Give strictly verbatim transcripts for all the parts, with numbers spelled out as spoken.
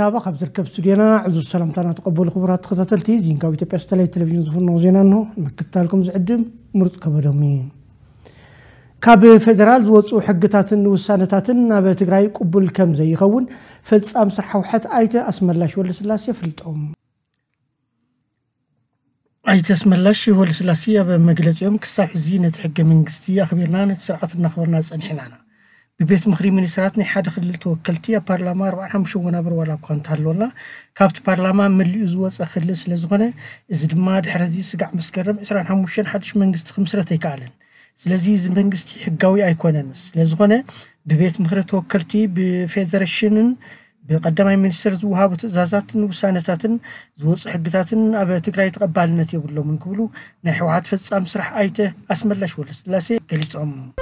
سابقا خبز الكب سودينا عز السلام تانا تقبل خبرات قتلتي زين كاوي تبي أستلي تلفزيون زفون نوزينا إنه نكتالكم زعدم مرت كبرمين كاب فدرال زوت وحقتات وسانتات ناب تقرأي قبل كم زي يخون فدس أمس حوحت أيت أسم الله شو السلاسية فلت أم أيت أسم الله شو السلاسية بمجلس يوم كساح زينة حق من قستي أخبرنا نتساعد نخبرنا سنحنانا ببيت مخري من سراتني حد خلل توكلتي بارلمان ربعنا مشونا برولا كنت هلولا كابت بارلمان ملي أزواج أخلص لزغنة إذا ما دحرزي سقع مسكرم إسران همشين حدش من قست خمسة تيكالن لذيذ من قستي حجوي أيقونانس لزغنة ببيت مخري توكلتي بفيدرشنن بقدمي من سر زوها زازاتن وسانتاتن زوج حقتاتن أبى تقرأي تقبل نتيجة ولا من كله نحو عطفت سام سرح أيته أسمر لش ولا لسه قلت أم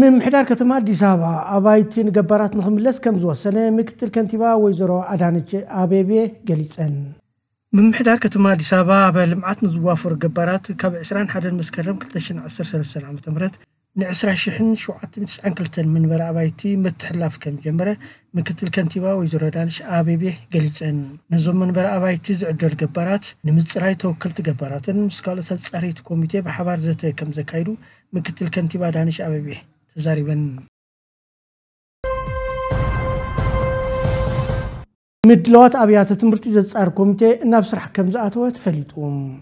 من حدار كتما ديسابا أبايتين جبارات نخملس كم زوا سنة مكتل كنتيبا ويزرو أدانج أبيبي جليسن من حدار كتما ديسابا أبلمعت نزوا فور جبارات كاب عسران حدا مسكرم كلتشن عسر سنة سلام تمرت نعسر شحن شو عتمت سانكلتن من برا أبايتي متحلاف كم جمرة مكتل كنتيبا ويزرو أدانج أبيبي جليسن نزوم من برا أبايتي زعدوا الجبارات نمتسرعي توكلت جبارات مسكالة تسرعي كوميتي بحبار زت كم زكايلو مكتل كنتيبا أدانج أبيبي زاربن مدلوات أبيات تمرت جزء أركمته نبصر حكم زعاتو تفلتهم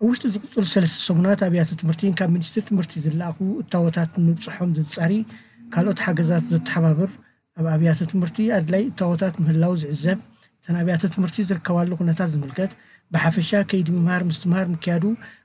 وش تقول سلسلة صناعات أبيات تمرتين كان من ستة تمرت زلاقو التوتات نبصحهم جزء أري قالوا تحجزات جزء حبابر أبيات تمرتي أدلي التوتات مهلاوز عزب تنا أبيات تمرتي زر كوالق نتاز ملكت بحفشة كيد مهار مستمهار مكادو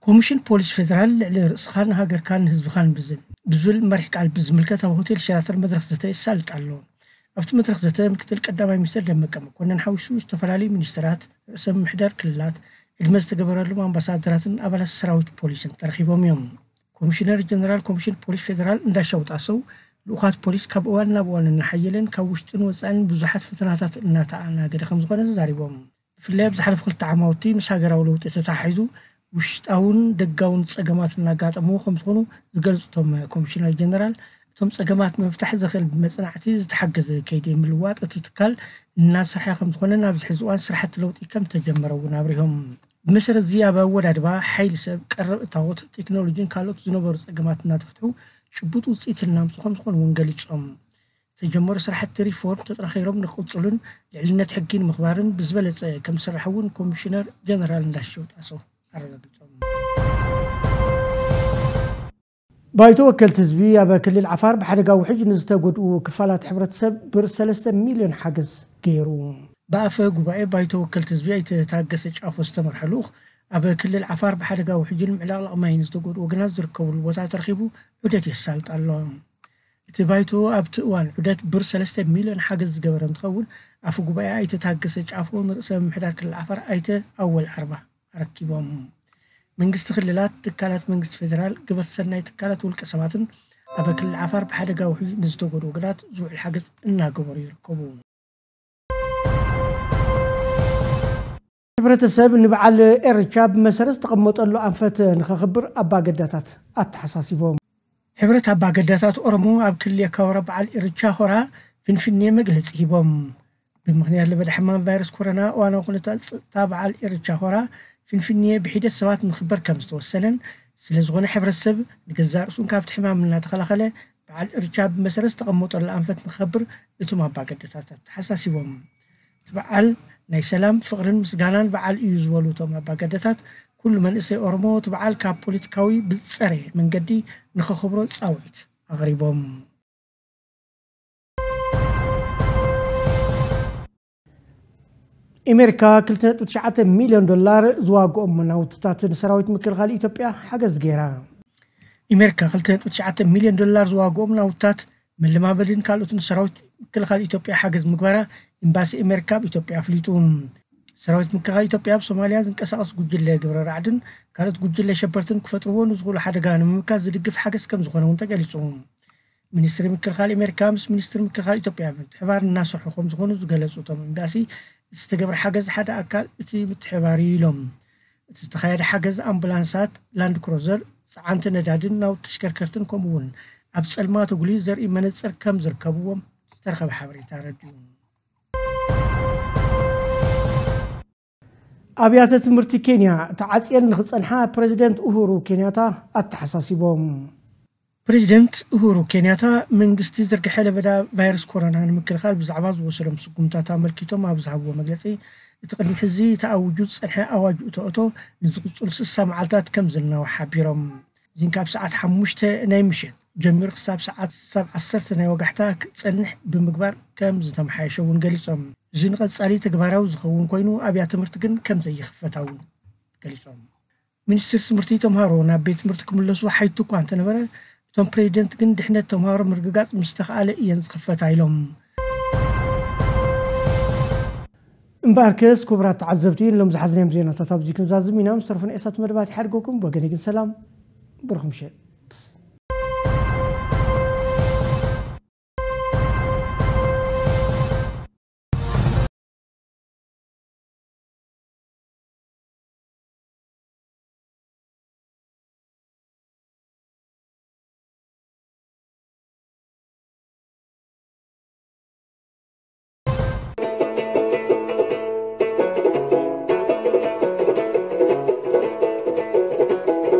كوميشن بوليس فيدرال لرئيس خان هاجر كان هزب خان بزل بزل مرحك على بزملكته وهوتيل شاطر مدرسته سالت علوم أفت مدرسته مكتل قدامي مستر دمكم كنا نحوسو استفلالي منسترات اسم محدار كلات المست جبران لهم أمباسادرات أبلا السراوت بوليس ترخيبهم يوم كوميشنر جنرال كوميشن بوليس فيدرال إن دشوت أسو لوقات بوليس كابوان نبوان نحيلن كوشتن وسأن بزحات فتناتات الناتعنا قد خمس قرن زاربهم في اللعب زحلف خلت عماوتي مش هاجر ولوت تتحيزو وشتاون دقاون صقمات الناقات مو خمس خونو زقلتهم كوميشنر جنرال ثم صقمات مفتاح زخل بمصنعتي زتحجز كيدي ملواط تتكال الناس رح خمس خوننا بزحزوان سرحت لوطي كم تجمروا نابريهم بمسر زيابه ودادبا حيل سب قرب تاوت تكنولوجين كالوت زنبر صقماتنا تفتحو شبوط وصيتنا خمس خون ونقلصهم تجمر سرحت ريفورم تترخيرهم نخوصلن لعلنت حقين مخبارن بزبلت كم سرحون كوميشنر جنرال نداشوت اسو بايتو وكلت زبي أبا كل العفار بحرقة وحج نزتقود وكفالات حبرة سب برسلسة مليون حجز غيرو بقفق وبقى بايتو وكلت زبي تتعجس إشعاف واستمر حلوخ أبا كل العفار بحرقة وحج المعلاق ما ينزتقود وقناز ركول وتعترخيبو عدت السالت اللهم تبايتو أبتقوان عدت برسلسة مليون حجز قبرم تقول أفق وبقى أي تتعجس إشعاف ونرسل محدار كل العفار أيته أول أربع ركبهم من استغلالات تكالات من فيدرال قبل سنة تكالات والكسماتن أبكل العفار بحرقة وحي نزدوغر وقرات زوع الحاجز إنها قبر يركبون عبرة السبب إن بعل إرشاب مسرس تقمت له أنفت نخبر أبا قداتات التحساسي بهم عبرة أبا قداتات أرمو أبكل يكاورا بعل إرشاهورا فين فيني مجلس إيبهم بمغنية اللي بدأ حمام فيروس كورونا وأنا قلت تابع الإرشاهورا في الفنية بحيدة سوات نخبر كمس توسلن سلزغون حبر السب نجزار سون كابت حمام من لا تخلخله بعد إرجاب مسرس تقمط الأنفت نخبر إتوما باقة دتات حساسي وم تبعال ناي سلام فقرن مسجانان بعال يزولو توما باقة دتات كل من إسي أرمو تبعال كاب بوليتكاوي بتسري من قدي نخو خبرو تساويت أغريبهم أمريكا كلتت تسعة مليون دولار زواج أمنا وتتعتن سراويت مكرغال إثيوبيا حاجز غيرها. أمريكا كلتت تسعة مليون دولار زواج أمنا وتتعت ملي ما بدين كالوتن سراوت كل خال إثيوبيا حاجز مقبرة إمباسي أمريكا بإثيوبيا فليتون سراوت مكان إثيوبيا بصوماليا زنكساس جودجلة قبر عدن كانت جودجلة شبرتن كفترون وزغول حرجان ممكن زلق في حاجز كم زخون ونتجلسون منستر مكان خال أمريكا مس منستر مكان خال إثيوبيا حوار الناس وحكم زخون وزجلسوا تام إمباسي استقبل حاجز حدا أكل إتي متحواري لهم تستخيل حاجز أمبلانسات لاند كروزر عنت ندادن أو تشكركرتن كمون أبس المات وقولي زر إيمان زر كم زر كبوم ترخب حبري تعرضون. أبيات تمرت كينيا تعزين نخصنها بريزيدنت أوهورو كينياتا التحساسي بوم. بريزيدنت أوهورو كينياتا من قصتي زر كحالة بدأ فيروس كورونا نمكن خالب زعباز وسلم سقوم تعمل كتو ما بزعبوا مجلسي يتقدم حزي تأوجد سنحة أواجه تأتو نزقص السام عالتات كم زلنا وحبيرم زينكاب ساعات حموشته نايمشت. جميل خصاب ساعات سبع عصرت ناي وقحتاك تسنح بمقبار كم زتم حيشة ونقليسهم زين قد سألي تقبارا وزخون كوينو أبيع تمرتكن كم زي خفتاون قليسهم من السر سمرتي تمهارو نابي تمرتكم اللسو حيتو كوانت نبرا تم بريدنتكن دحنا تمهارو مرققات مستخالة إيان خفتاي لهم مباركس كبرات عزبتين لهم زحزنهم زينا تطابجي كن زازمينا مصرفن إسات مربات حرقوكم بقنيقن سلام برخم شيء.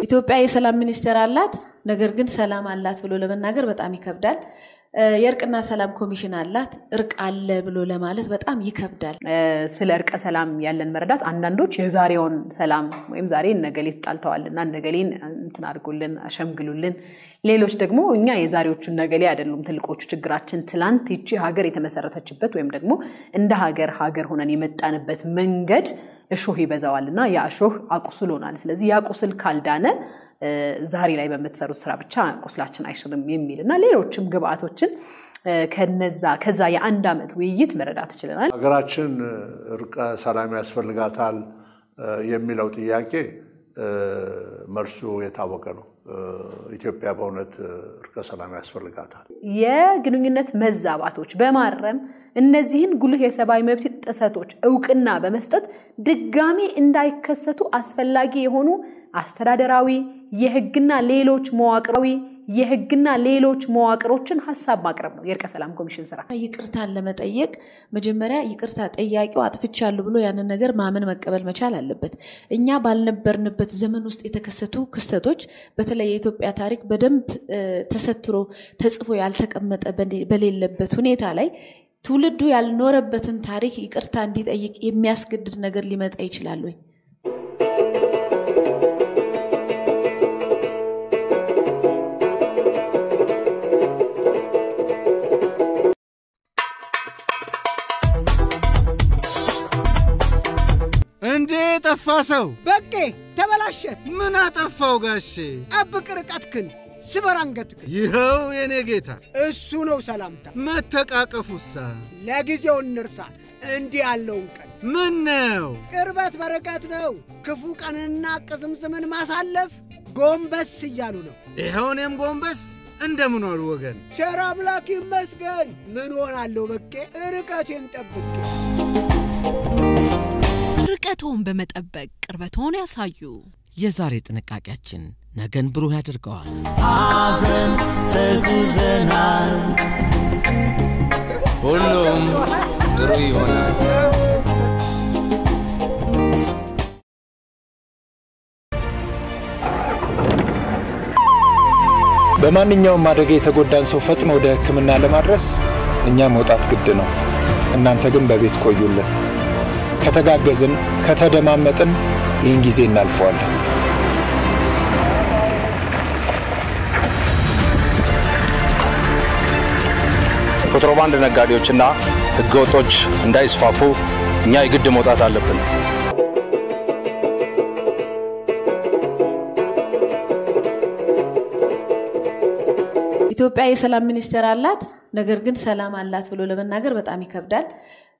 ኢትዮጵያ የሰላም ሚኒስቴር አላት ነገር ግን ሰላም አላት ብሎ ለመናገር በጣም ይከብዳል የርቅና ሰላም ኮሚሽን አላት እርቅ አለ ብሎ ለማለት በጣም ይከብዳል ስለ እርቀ ሰላም ያለን መረዳት አንዳንዶች የዛሬውን ሰላም ወይም ዛሬን ነገሌት ጣልተዋልና ነገሌን እንትን አድርጉልን አሸምግሉልን ሌሎች ደግሞ እኛ የዛሬዎቹን ነገሌ አይደሉም ትልቆቹ ችግራችን ትላንት እቺ ሀገር የተመሰረተችበት ወይም ደግሞ እንደ ሀገር ሀገር ሆነን የመጣንበት መንገድ እሾህ ይበዛዋልና ያ እሾህ አቁስሎናል ስለዚህ ያ ቁስል ካልዳነ ዛሬ ላይ በመተሰሩት ስራ ብቻ ቁስላችን አይሽርም የሚልና ሌሎችም ግብአቶችን ከነዛ ከዛ የአንድ አመት ውይይት መረዳት ይችላል ሀገራችን ርቀ ሰላም ያስፈልጋታል የሚለው ጥያቄ መልሱ የታወቀ ነው ኢትዮጵያ በእውነት ርቀ ሰላም ያስፈልጋታል የግንኙነት መዛባቶች በማረም እነዚህን ጉልህ የሰባይ መብት ጥሰቶች ዕውቅና በመስጠት ድጋሚ እንዳይከሰቱ አስፈልጋጊ የሆኑ አስተዳደራዊ የህግና ሌሎች መዋቅራዊ የህግና ሌሎች መዋቅሮችን ሐሳብ ማቅረብ ነው የርቀ ሰላም ኮሚሽን ስራ ይቅርታን ለመጠየቅ መጀመሪያ ይቅርታ ጠያቂው አጥፍቻለሁ ብሎ ያንን ነገር ማመን መቀበል መቻል አለበት እኛ ባልነበርንበት ዘመን ውስጥ የተከሰቱ ክስተቶች በተለይ የኢትዮጵያ ታሪክ በደንብ ተሰትሮ ተጽፎ ያልተቀመጠ በሌለበት ሁኔታ ላይ ትውልዱ ያልኖረበትን ታሪክ ይቅርታ እንዲጠይቅ የሚያስገድድ ነገር ሊመጣ ይችላል ወይ እንዴት ተፋሰው በቄ ተበላሽ ምን አጠፋው ጋሽ አብቅርቀትክን ስበራንገትክ ይሄው የኔ ጌታ እሱ ነው ሰላምታ መተቃቀፉሳ ለጊዜው ንርሳ እንዲ ያለውን ቀን ምን ነው ቅርበት በረከት ነው ክፉ ቀንና ቅስምስምን ማሳለፍ ጎንበስ ይያሉ ነው ይሄውንም ጎንበስ እንደምን ነው ወገን ቸር አምላክ ይመስገን ምን ሆናለው በቄ ርቀቴን ጠብቄ ርቀቱን በመጠበቅ ቅርበቱን ያሳዩ የዛሬ ጥንቃቄያችን ነገን ብሩህ ያድርገዋል አብረን ተጉዘናል ሁሉም ጥሩ ይሆናል በማንኛውም አደጋ የተጎዳን ሰው ፈጥኖ ወደ ሕክምና ለማድረስ እኛ መውጣት ግድ ነው እናንተ ግን በቤት ቆዩልን ከተጋገዝን ከተደማመጥን ይህን ጊዜ እናልፈዋለን ኮንትሮባንድ ነጋዴዎችና ህገወጦች እንዳይስፋፉ እኛ የግድ መውጣት አለብን ኢትዮጵያ የሰላም ሚኒስቴር አላት ነገር ግን ሰላም አላት ብሎ ለመናገር በጣም ይከብዳል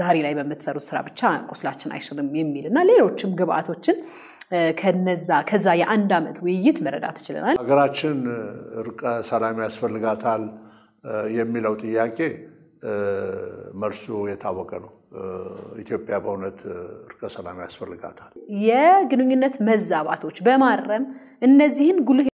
ዛሬ ላይ በመተሰሩት ስራ ብቻ ቁስላችን አይሽርም የሚልና ሌሎችም ግብአቶችን ከነዛ ከዛ የአንድ አመት ውይይት መረዳት ይችላል ሀገራችን እርቀ ሰላም ያስፈልጋታል የሚለው ጥያቄ መርሱ የታወቀ ነው ኢትዮጵያ በእውነት እርቀ ሰላም ያስፈልጋታል የግንኙነት መዛባቶች በማረም እነዚህን ጉል